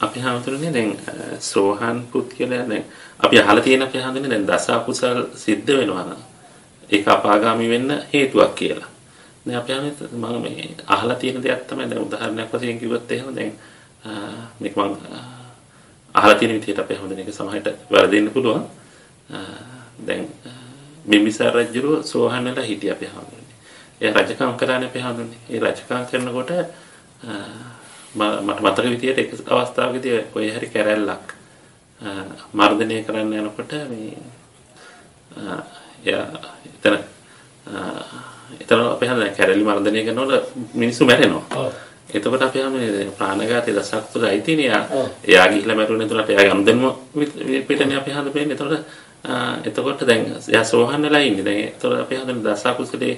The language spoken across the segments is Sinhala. අපි හඳුනන්නේ දැන් සෝහන් පුත් කියලා දැන් අපි අහලා තියෙන අපි හඳුනන්නේ දැන් දස අකුසල් සිද්ධ වෙනවා නම් ඒක අපාගාමී වෙන්න හේතුවක් කියලා. දැන් අපි හන්නේ මම මේ අහලා තියෙන දෙයක් තමයි දැන් උදාහරණයක් වශයෙන් කිව්වොත් එහෙම දැන් මේක මම අහලා තියෙන විදිහට අපි හඳුනන එක සමහරට වැරදෙන්න පුළුවන්. දැන් බිම්බිසාර රජුගේ සෝහන් වල හිටිය අපි හඳුනන්නේ. ඒ රජකම් කරන්නේ අපි හඳුනන්නේ. ඒ රජකම් කරනකොට මතක විදියට එක අවස්ථාවකදී කොයි හරි කැරැල්ලක් මර්ධනය කරන්න යනකොට මේ එතන අපි හන්නේ කැරැලි මර්ධනය කරනකොට මිනිස්සු මැරෙනවා. එතකොට අපි හන්නේ ප්‍රාණඝාතයේ දසකුසලයි අයිතිනේ. එයා ගිහිලා මැරුණේ එතකොට එයා ගම්දෙනුම පිටනේ අපි හන්නේ වෙන්නේ. එතකොට දැන් එයා සෝහන් වෙලා ඉන්නේ. දැන් එතකොට අපි හන්නේ දසකුසලේ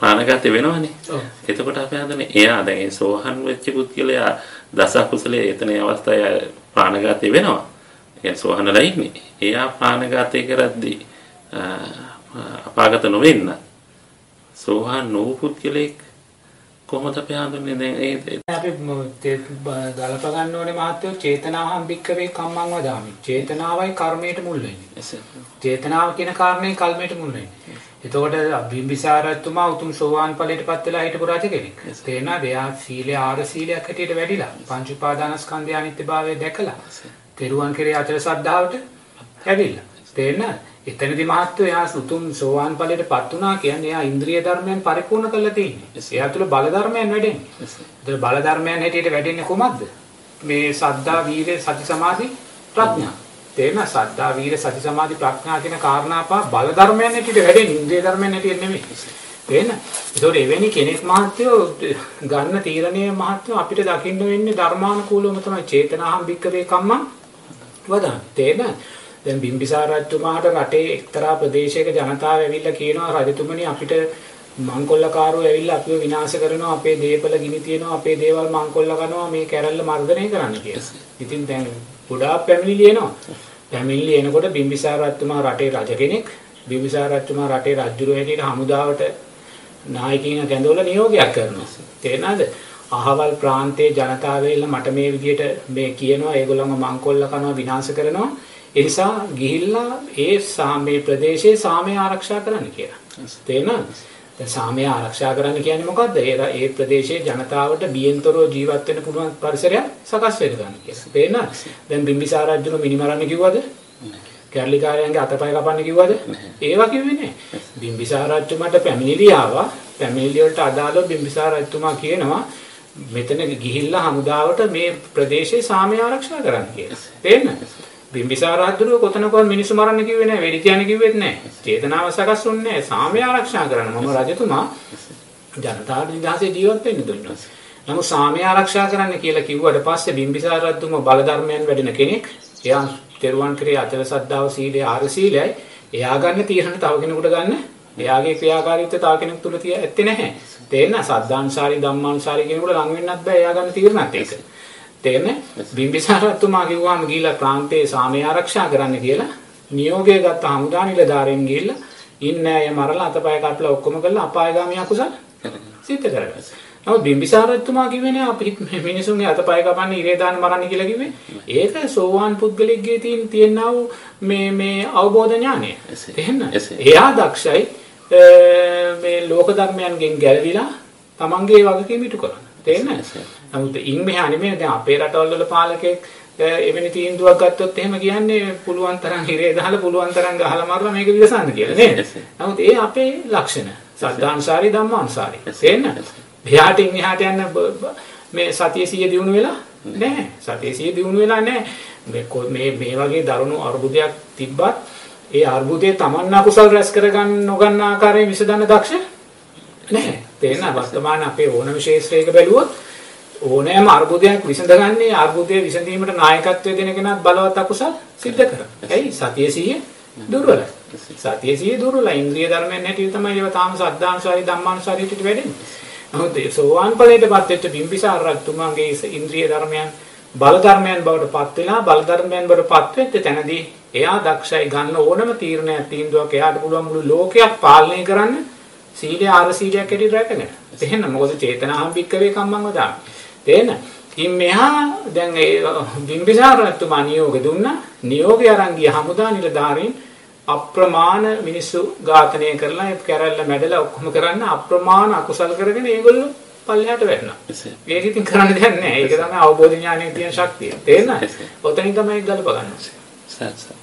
ප්‍රාණඝාතය වෙනවනේ. එතකොට අපි හඳුන්නේ එයා දැන් ඒ සෝහන් වෙච්ච පුත් කියලා එයා දස කුසලයේ එතනේ අවස්ථාවේ ප්‍රාණඝාතය වෙනවා. يعني සෝහනලා ඉන්නේ. එයා ප්‍රාණඝාතය කරද්දී අපාගත නොවෙන්න සෝහන් නොවුත් කියලා කොහොමද අපි හඳුන්නේ දැන් ඒ අපි ගලප ගන්න ඕනේ මහත්තයෝ චේතනාවම් භික්කවේ කම්මං වදාමි. චේතනාවයි කර්මයට මුල් වෙන්නේ. චේතනාව කියන කාරණේ කර්මයට මුල් වෙන්නේ. එතකොට බිම්බිසාර රජතුමා උතුම් සෝවාන් ඵලයටපත් වෙලා හිටපු රජ කෙනෙක්. තේනවා එයා සීලය ආර සීලයක් හැටියට වැඩිලා පංච උපාදානස්කන්ධය අනිත්‍යභාවය දැකලා තෙරුවන් කෙරේ අචල ශ්‍රද්ධාවට හැදිලා. තේනවා එතනදී මහත්වෝ එයා උතුම් සෝවාන් ඵලයටපත් වුණා කියන්නේ එයා ඉන්ද්‍රිය ධර්මයන් පරිපූර්ණ කරලා තියෙන්නේ. එයා තුළ බල ධර්මයන් වැඩෙන්නේ. ඒතර බල ධර්මයන් හැටියට වැඩෙන්නේ කොහොමද? මේ සද්ධා, වීර්ය, සති, සමාධි, ප්‍රඥා. තේනවා සද්ධා, වීර්ය, සති, සමාධි, ප්‍රඥා කියන කාරණා පහ බල ධර්මයන් හැටියට වැඩෙන්නේ ඉන්ද්‍රිය ධර්මයන් හැටියට නෙමෙයි. තේනවා? ඒතර එවැනි කෙනෙක් මහත්වෝ ගන්න තීරණය මහත්වෝ අපිට දකින්න වෙන්නේ ධර්මානුකූලවම තමයි චේතනාහං භික්කවේ කම්මං වදාමි. තේනවා? දැන් බිම්බිසාර රජතුමාට රටේ එක්තරා ප්‍රදේශයක ජනතාව ඇවිල්ලා කියනවා රජතුමනි අපිට මංකොල්ලකාරයෝ ඇවිල්ලා අපිව විනාශ කරනවා අපේ දේපල ගිනි තියනවා අපේ දේවල් මංකොල්ල කරනවා මේ කැරල්ල මර්ධනය කරන්න කියලා. ඉතින් දැන් ගොඩාක් පැමිණිලි එනවා. පැමිණිලි එනකොට බිම්බිසාර රජතුමා රටේ රජ කෙනෙක්. බිම්බිසාර රජතුමා රටේ රජුරෝ හැටියට හමුදාවට නායකයින් කැඳවලා නියෝගයක් කරනවා. තේරෙනවද? අහවල් ප්‍රාන්තයේ ජනතාව ඇවිල්ලා මට මේ විදියට මේ කියනවා ඒගොල්ලන්ව මංකොල්ල කරනවා විනාශ කරනවා. එනිසා ගිහිල්ලා ඒ සාමේ ප්‍රදේශයේ සාමය ආරක්ෂා කරන්න කියලා. තේරෙනවද? දැන් සාමය ආරක්ෂා කරන්න කියන්නේ මොකද්ද? ඒ ප්‍රදේශයේ ජනතාවට බියෙන්තරෝ ජීවත් වෙන්න පුළුවන් පරිසරයක් සකස් වෙන්න ගන්න කියලා. තේරෙනවද? දැන් බිම්බිසාර රජුගේ මිනිමරන්න කිව්වද? කැරලිකාරයන්ගේ අතපය කපන්න කිව්වද? ඒවා කිව්වේ නෑ. බිම්බිසාර රජුමට පැමිණිලි ආවා. පැමිණිලි වලට අදාළව බිම්බිසාර රජතුමා කියනවා මෙතන ගිහිල්ලා හමුදාවට මේ ප්‍රදේශයේ සාමය ආරක්ෂා කරන්න කියලා. තේරෙනවද? බිම්බිසාර රජුගේ කොතනකවත් මිනිස්සු මරන්න කිව්වේ නැහැ, වෙඩි තියන්න කිව්වෙත් නැහැ. චේතනාව සකස් වුණේ නැහැ. සාමය ආරක්ෂා කරන්න මම රජතුමා ජනතාව නිදහසේ ජීවත් වෙන්න දුන්නා. නමුත් සාමය ආරක්ෂා කරන්න කියලා කිව්වට පස්සේ බිම්බිසාර රජුම බල ධර්මයන් වැඩින කෙනෙක්. එයා තෙරුවන් කෙරේ අචල සද්ධාව, සීලය, ආර සීලයයි. එයා ගන්න තීරණ තව කෙනෙකුට ගන්න. එයාගේ ක්‍රියාකාරීත්වය තව කෙනෙක් තුල තියෙන්නේ නැහැ. තේරෙනවද? සද්ධාන්සාරී, ධම්මාන්සාරී කෙනෙකුට ලඟ වෙන්නත් බෑ. එයා ගන්න තීරණත් ඒක. තේරෙන්නේ? බිම්බිසාර රජතුමා කිව්වාම ගිහිල්ලා ප්‍රාන්තයේ සාමය ආරක්ෂා කරන්න කියලා නියෝගය ගත්ත හමුදා නිලධාරීන් ගිහිල්ලා ඉන්නේ අය මරලා අතපය කපලා ඔක්කොම කරලා අපායගාමී අකුසල් සිද්ධ කරගත්තා. නමුත් බිම්බිසාර රජතුමා කිව්වේ නෑ අපි මිනිසුන්ගේ අතපය කපන්න ඉරේ දාන්න මරන්න කියලා කිව්වේ. ඒක සෝවාන් පුද්ගලෙක්ගේ තියෙනා වූ මේ අවබෝධ ඥානය. තේරෙනවද? එයා දක්ෂයි මේ ලෝක ධර්මයන්ගෙන් ගැලවිලා තමන්ගේ වගකීම ඉටු කරන්න. තේරෙනවද? නමුත් ඉන් මෙහා නෙමෙයි දැන් අපේ රටවල් වල පාලකෙක් එවැනි තීන්දුවක් ගත්තොත් එහෙම කියන්නේ පුළුවන් තරම් හිරේ දාලා පුළුවන් තරම් ගහලා මරලා මේක විසඳන්න කියලා නේද? නමුත් ඒ අපේ ලක්ෂණ සද්ධාන්සාරී ධම්මාන්සාරී. තේරෙනවද? මෙහාට ඉන් මෙහාට යන මේ සතිය සිය දිනු වෙලා නැහැ. සතිය සිය දිනු වෙලා නැහැ. මේ වගේ දරුණු අර්බුදයක් තිබ්බත් ඒ අර්බුදයේ තමන්නා කුසල් රැස් කරගන්න නොගන්න ආකාරයෙන් විසඳන්න දක්ෂ නැහැ. තේරෙනවද? වර්තමාන අපේ ඕන විශේෂයක බැලුවොත් ඕනෑම අර්බුදයක් විසඳගන්නේ අර්බුදයේ විසඳීමට නායකත්වය දෙන කෙනාත් බලවත් අකුසල් සිද්ධ කරනවා. ඒයි සතිය සිහිය දුර්වලයි. සතිය සිහිය දුර්වලයි. ඉන්ද්‍රිය ධර්මයන් හැටියට තමයි ඒවා තාම සද්ධාන්සාරී ධම්මාන්සාරී පිට වෙන්නේ. නමුත් සෝවාන් ඵලයටපත් වෙච්ච බිම්බිසාර රජතුමාගේ ඉන්ද්‍රිය ධර්මයන් බල ධර්මයන් බවට පත් වෙලා බල ධර්මයන් බවට පත් වෙච්ච තැනදී එයා දක්ෂයි ගන්න ඕනම තීරණයක් තීන්දුවක් එයාට පුළුවන් මුළු ලෝකයක් පාලනය කරන්න සීලය ආර සීලයක් හැටියට රැකගෙන. එහෙනම් මොකද චේතනාහං භික්කවේ කම්මං වදාමි. තේන ඉතින් මෙහා දැන් ඒ බිම්බිසාර රජතුමා නියෝගය දුන්නා. නියෝගය අරන් ගිය හමුදා නිලධාරීන් අප්‍රමාණ මිනිස්සු ඝාතනය කරලා ඒ කැරල්ල මැඩලා ඔක්කොම කරන්න අප්‍රමාණ අකුසල් කරගෙන ඒගොල්ලෝ පල්ලෙහාට වැටෙනවා. ඒක ඉතින් කරන්න දෙයක් නැහැ. ඒක තමයි අවබෝධ ඥානයේ තියෙන ශක්තිය. තේරෙනවද? ඔතනින් තමයි ගලප ගන්න.